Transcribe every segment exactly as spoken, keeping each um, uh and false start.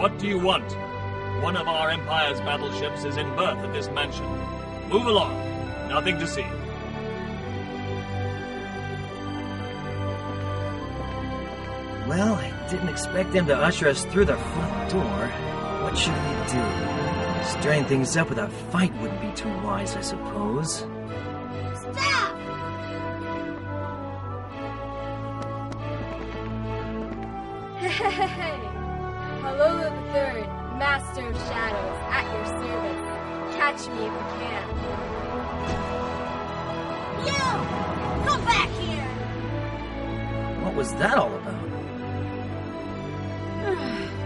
What do you want? One of our Empire's battleships is in berth at this mansion. Move along. Nothing to see. Well, I didn't expect them to usher us through the front door. What should we do? Stirring things up with a fight wouldn't be too wise, I suppose. Stop! Hey! Palolo the Third, Master of Shadows, at your service. Catch me if you can. You! Come back here! What was that all about?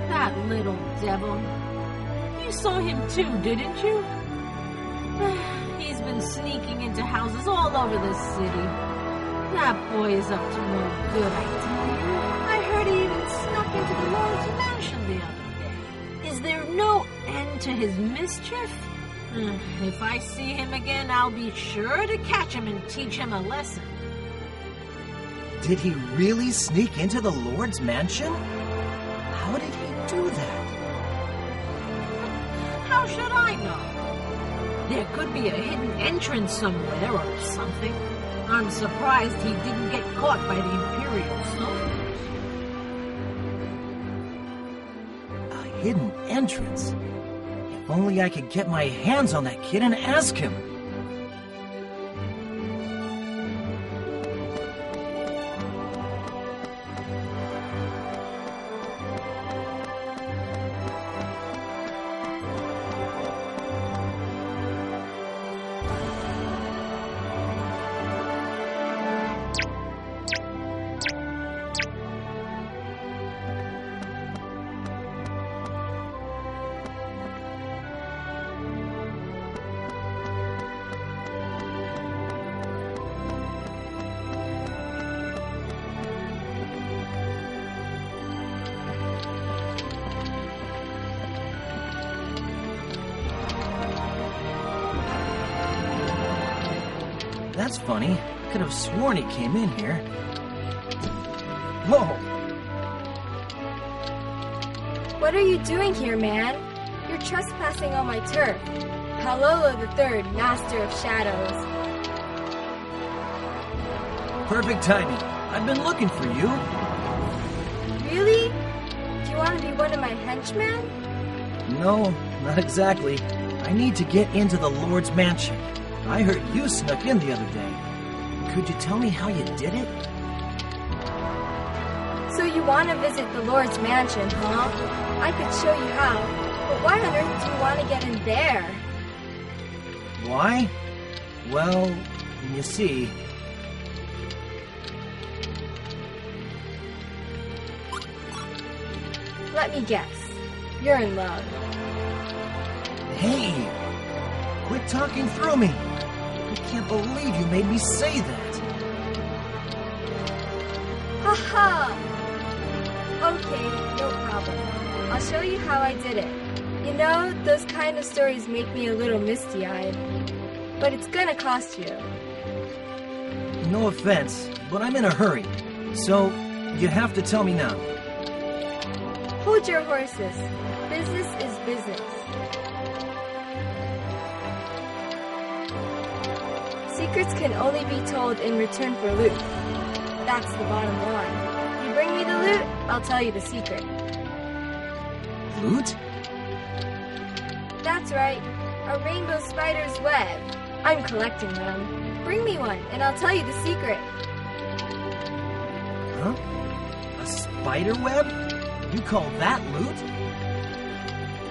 That little devil. You saw him too, didn't you? He's been sneaking into houses all over the city. That boy is up to no good, I tell you. I heard he even snuck into the Lord's mansion the other day. Is there no end to his mischief? If I see him again, I'll be sure to catch him and teach him a lesson. Did he really sneak into the Lord's mansion? How did he do that? How should I know? There could be a hidden entrance somewhere or something. I'm surprised he didn't get caught by the Imperial soldiers. A hidden entrance? If only I could get my hands on that kid and ask him. That's funny. Could have sworn he came in here. Whoa! What are you doing here, man? You're trespassing on my turf. Palolo the Third, Master of Shadows. Perfect timing. I've been looking for you. Really? Do you want to be one of my henchmen? No, not exactly. I need to get into the Lord's mansion. I heard you snuck in the other day. Could you tell me how you did it? So you want to visit the Lord's mansion, huh? I could show you how, but why on earth do you want to get in there? Why? Well, you see... Let me guess. You're in love. Hey! Quit talking through me! I can't believe you made me say that! Haha! Okay, no problem. I'll show you how I did it. You know, those kind of stories make me a little misty-eyed. But it's gonna cost you. No offense, but I'm in a hurry. So, you have to tell me now. Hold your horses. Business is business. Secrets can only be told in return for loot. That's the bottom line. You bring me the loot, I'll tell you the secret. Loot? That's right. A rainbow spider's web. I'm collecting them. Bring me one, and I'll tell you the secret. Huh? A spider web? You call that loot?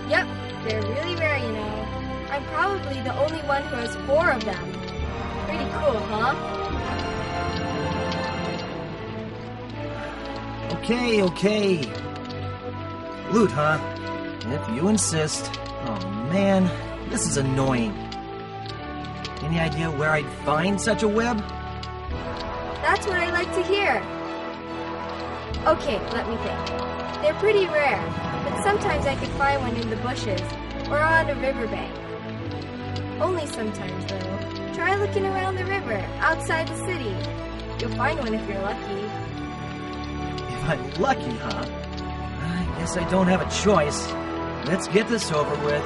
Yep. They're really rare, you know. I'm probably the only one who has four of them. Pretty cool, huh? Okay, okay. Loot, huh? If you insist. Oh, man. This is annoying. Any idea where I'd find such a web? That's what I like to hear. Okay, let me think. They're pretty rare, but sometimes I could find one in the bushes or on a riverbank. Only sometimes, though. Try looking around the river, outside the city. You'll find one if you're lucky. If I'm lucky, huh? I Guess I don't have a choice. Let's get this over with.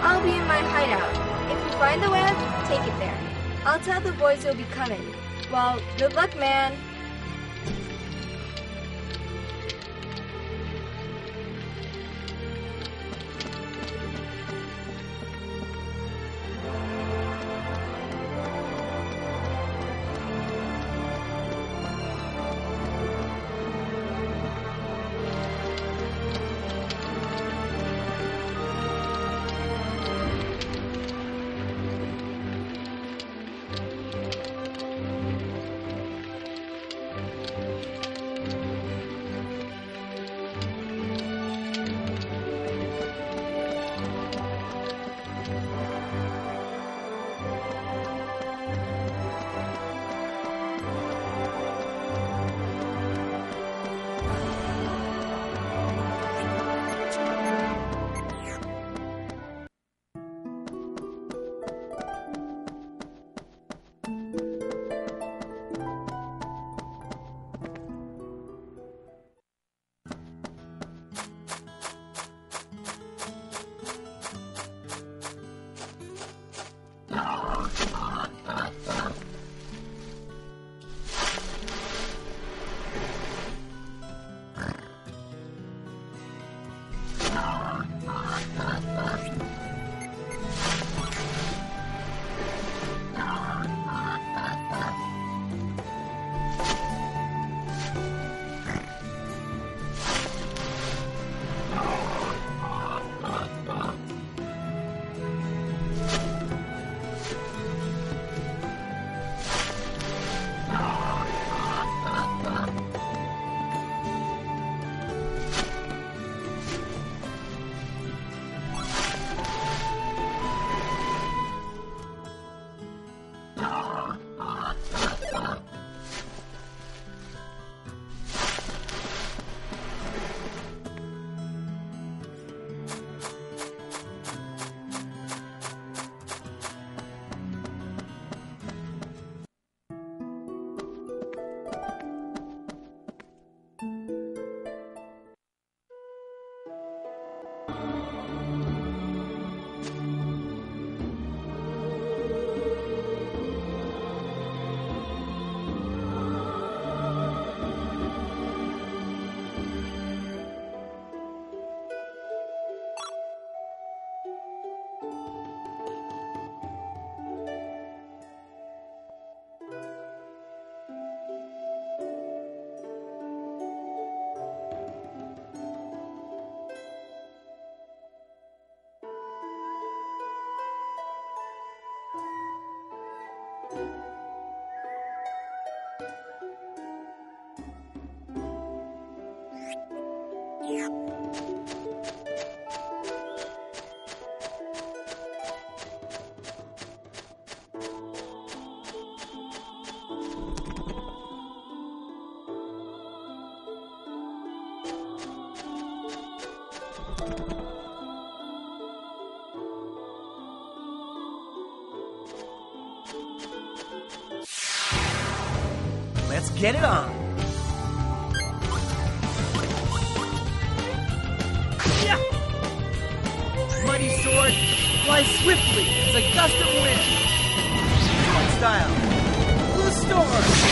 I'll be in my hideout. If you find the web, take it there. I'll tell the boys you'll be coming. Well, good luck, man. Let's get it on! Mighty sword flies swiftly as a gust of wind! Sword style! Blue storm!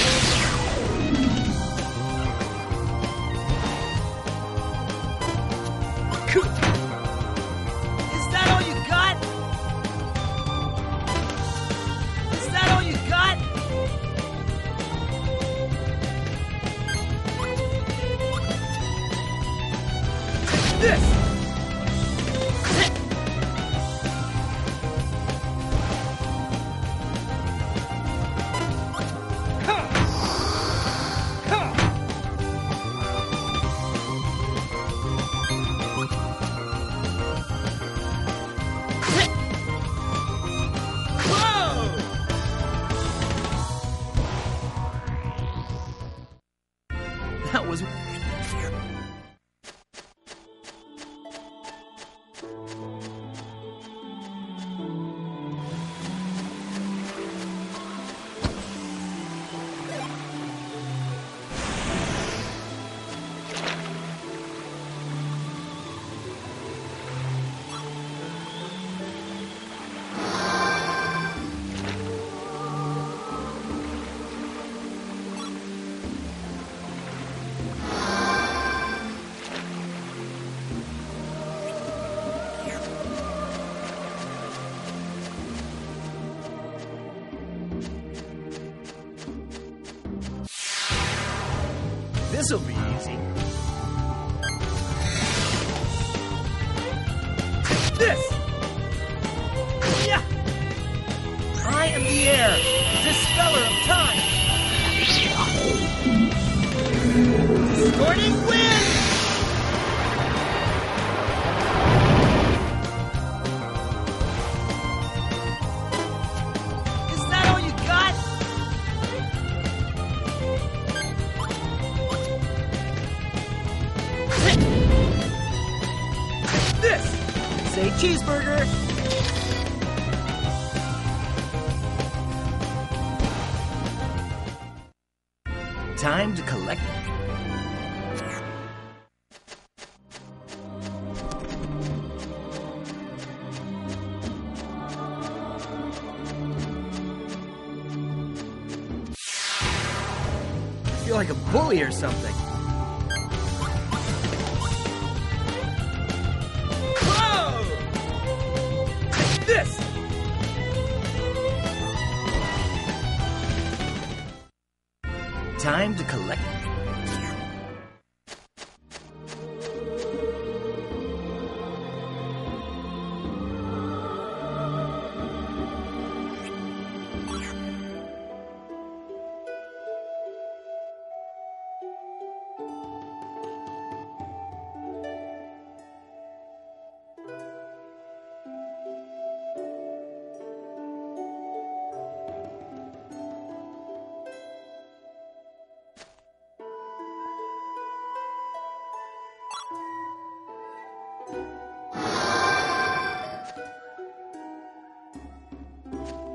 Is that all you got? Is that all you got? This! Huh! This'll be easy. This! Yeah. I am the air, dispeller of time! Scorning wind! Cheeseburger! Time to collect it. I feel like a bully or something. Time to collect. You